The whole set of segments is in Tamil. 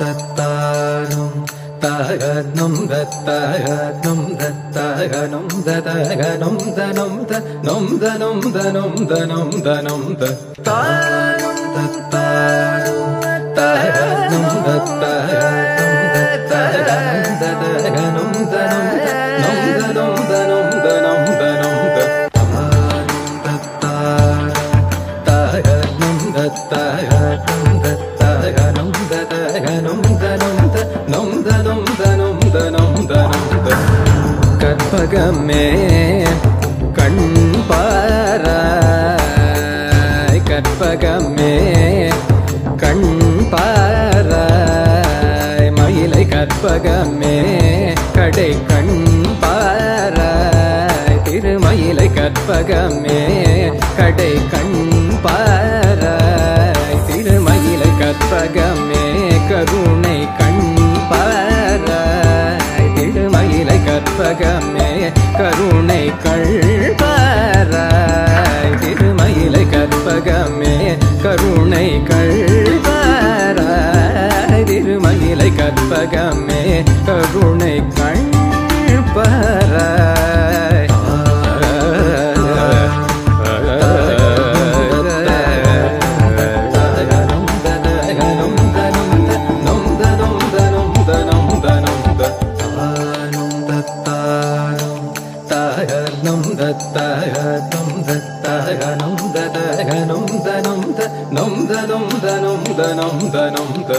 தத்தானும் தாகனும் தத்தாகனும் தத்தாகனும் ததாகனும் தனும் தனும் தனும் தனும் தனும் தனும் தத்தானும் தத்தானும் தாகனும் தத்தாகனும் தத்தாகனும் ததாகனும் தனும் தனும் தனும் தனும் தனும் தத்தானும் தத்தானும் தாகனும் தத்தாகனும் தத்தாகனும் ததாகனும் கற்பகமே கண் பாராய் கற்பகமே கண் பாராய் மயிலை கற்பகமே கடை கண் பாராய் திருமயிலை கற்பகமே கடை கண் பாராய் திருமயிலை கற்பகமே கருணை கண் பாராய் திருமயிலை கற்பகமே கருணை கள்பாராய் திருமயிலை கற்பகமே கருணை கள்பாராய் திருமயிலை கற்பகமே கருணை கள்பாராய் Num da num da.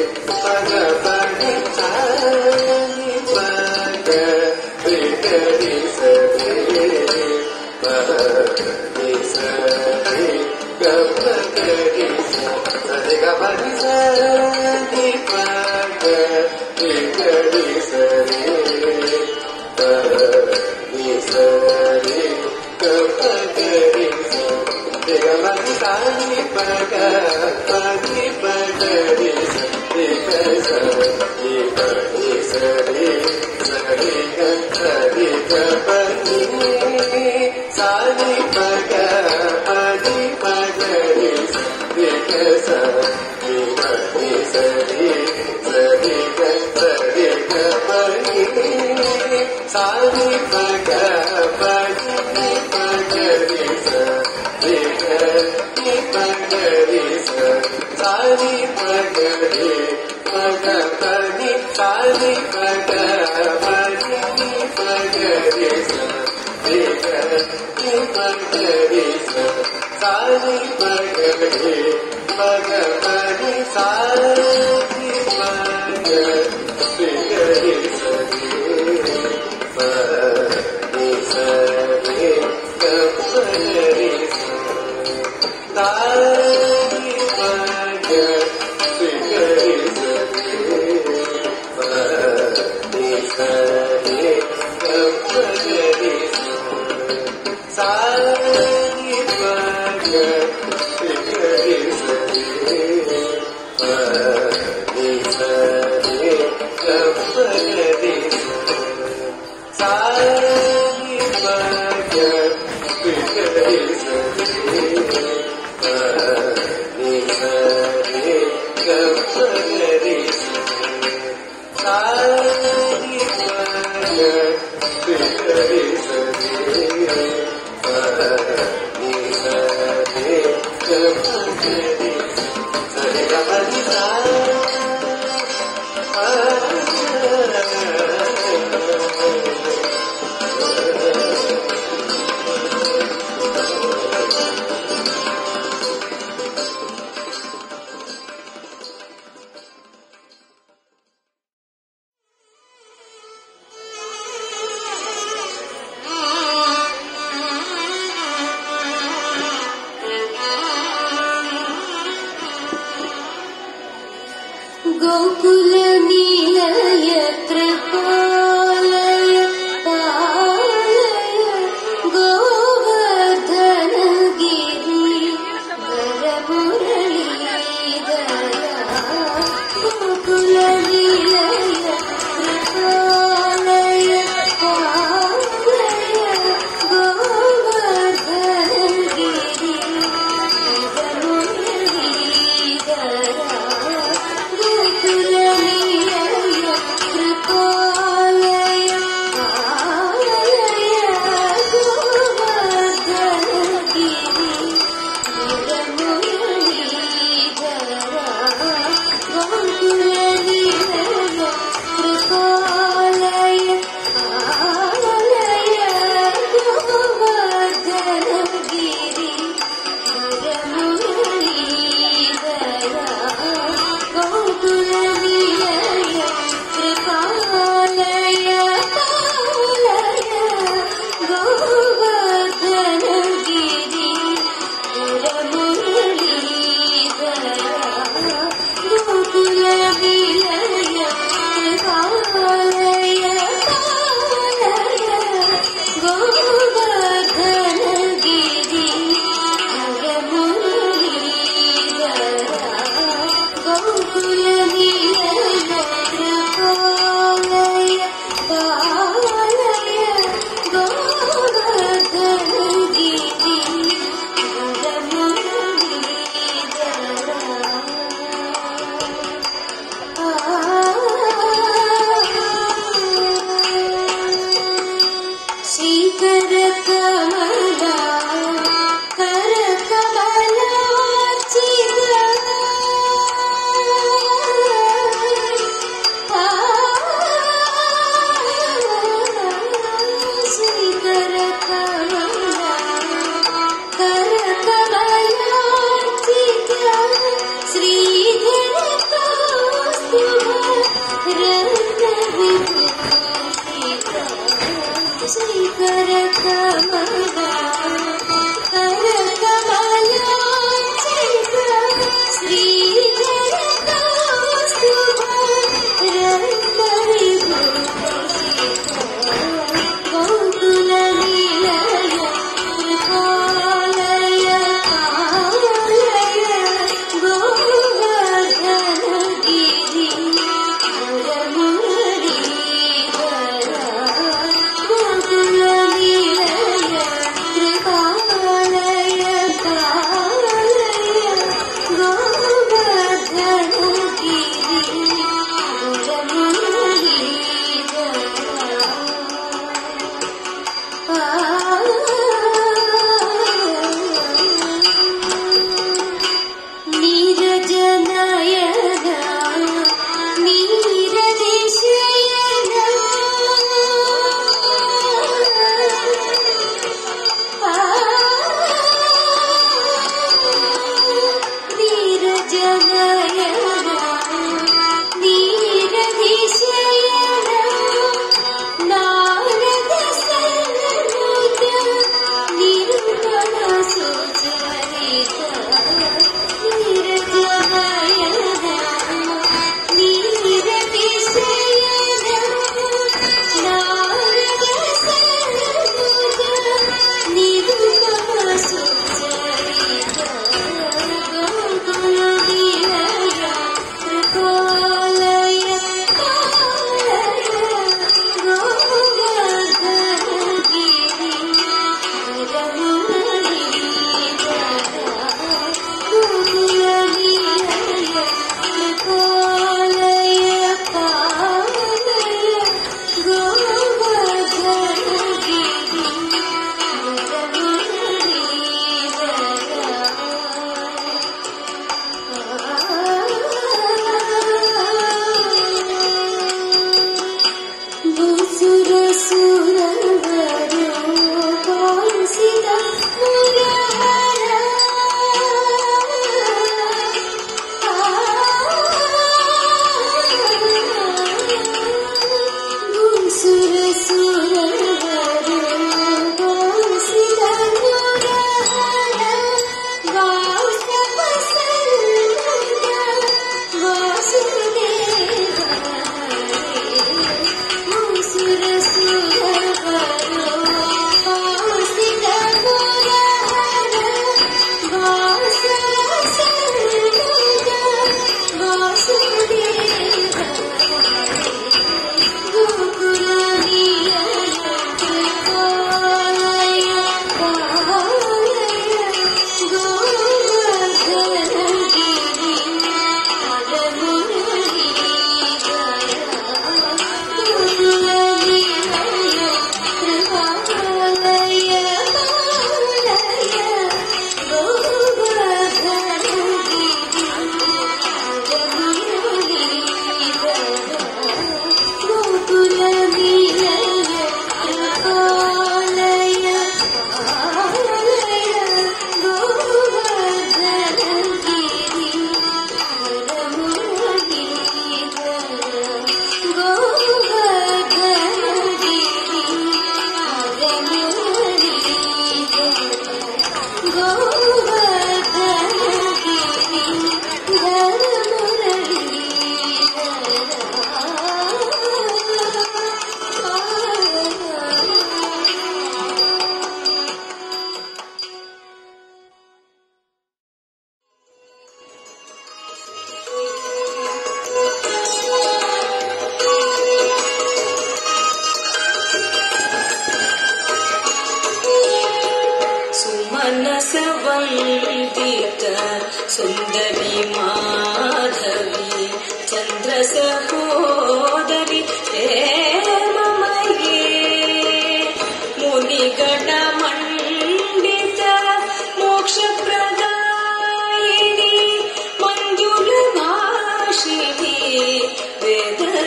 sare.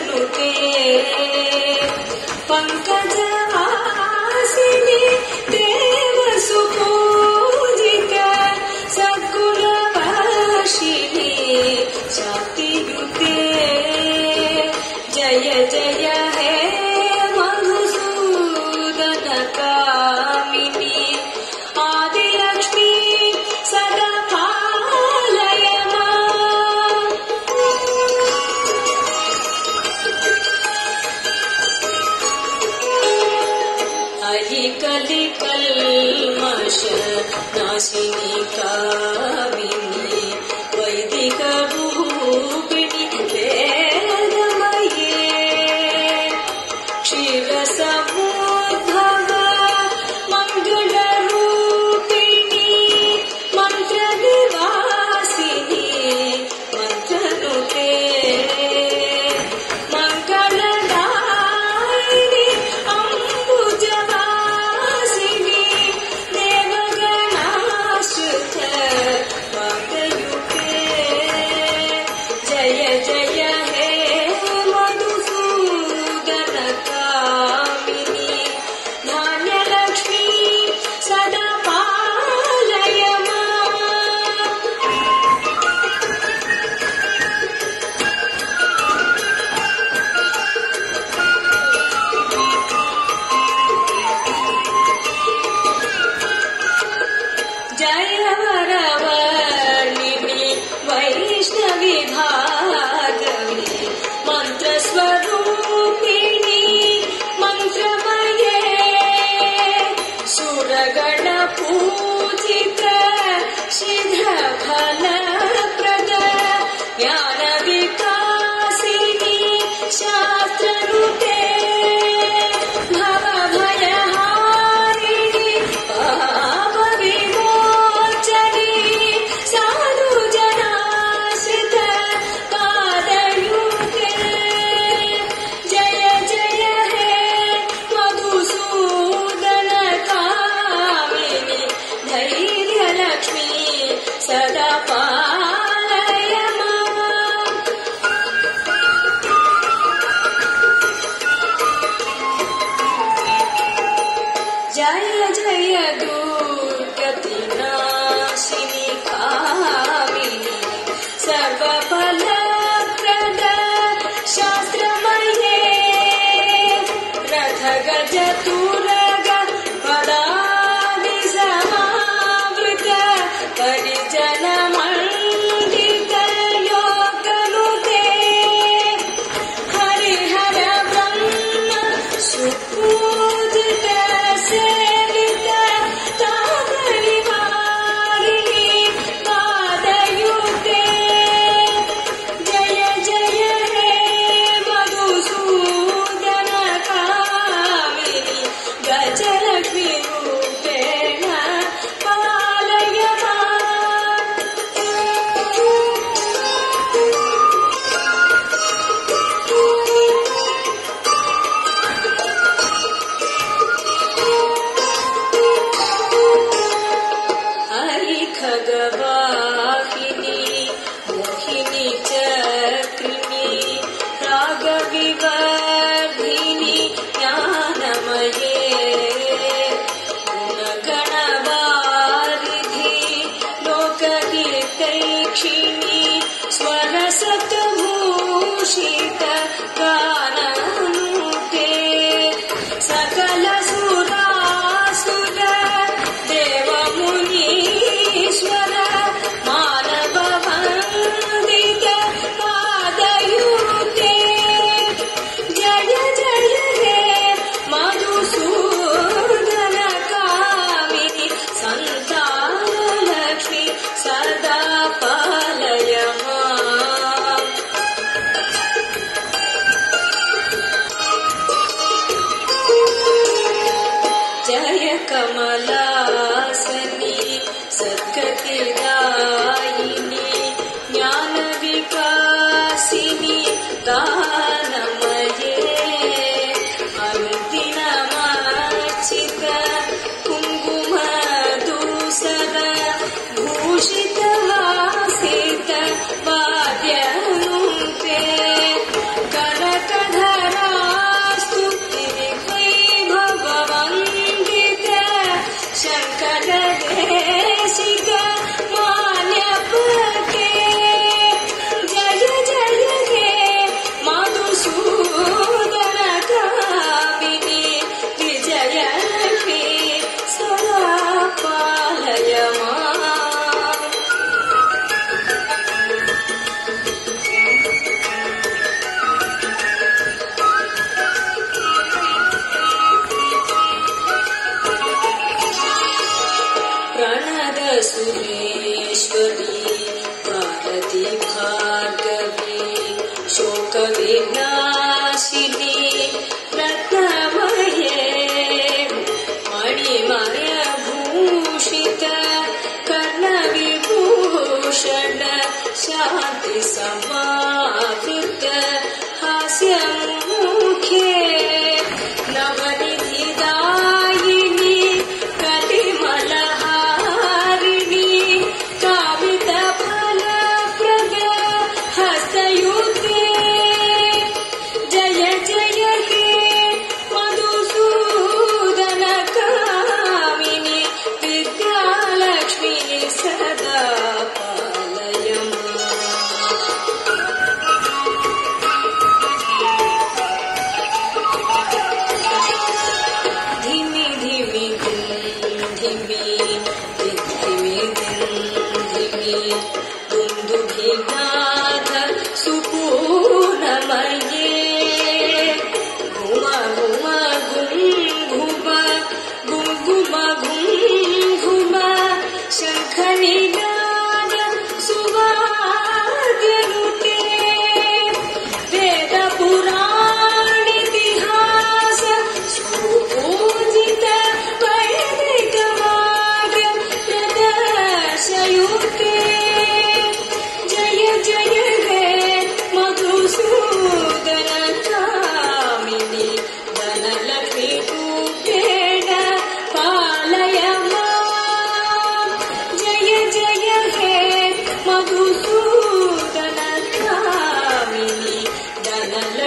Karaka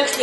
Let's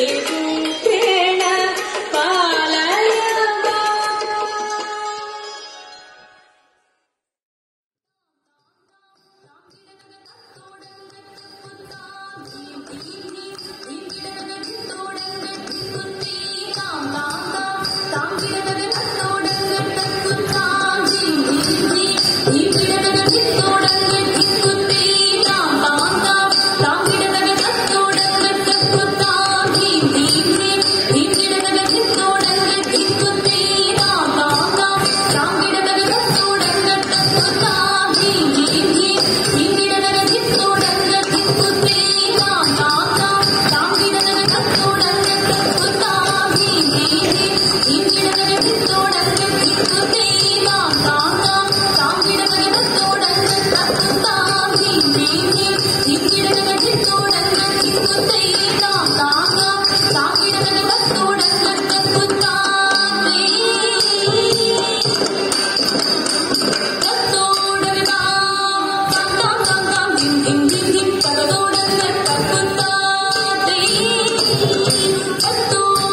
go.